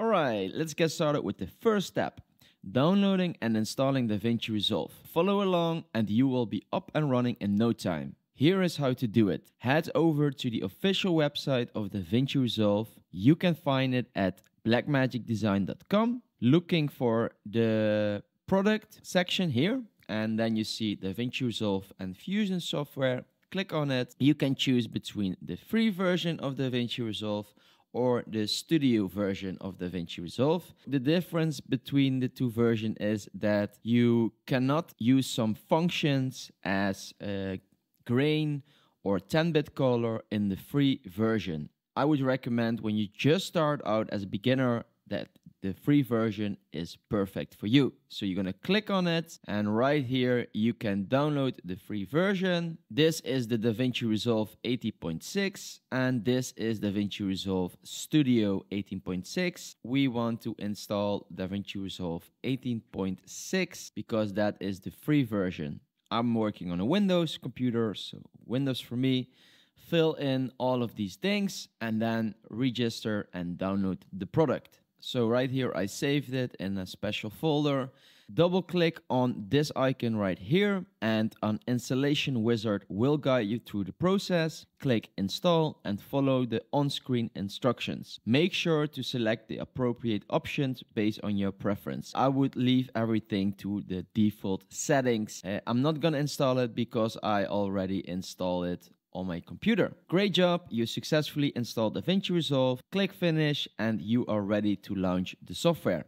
All right, let's get started with the first step, downloading and installing DaVinci Resolve. Follow along and you will be up and running in no time. Here is how to do it. Head over to the official website of DaVinci Resolve. You can find it at blackmagicdesign.com, looking for the product section here, and then you see DaVinci Resolve and Fusion software. Click on it. You can choose between the free version of DaVinci Resolve or the studio version of DaVinci Resolve. The difference between the two versions is that you cannot use some functions as grain or 10-bit color in the free version. I would recommend when you just start out as a beginner that the free version is perfect for you. So you're gonna click on it, and right here you can download the free version. This is the DaVinci Resolve 80.6 and this is DaVinci Resolve Studio 18.6. We want to install DaVinci Resolve 18.6 because that is the free version. I'm working on a Windows computer, so Windows for me. Fill in all of these things and then register and download the product. So right here, I saved it in a special folder. Double click on this icon right here and an installation wizard will guide you through the process. Click install and follow the on-screen instructions. Make sure to select the appropriate options based on your preference. I would leave everything to the default settings. I'm not gonna install it because I already installed it on my computer. Great job, you successfully installed DaVinci Resolve. Click finish and you are ready to launch the software.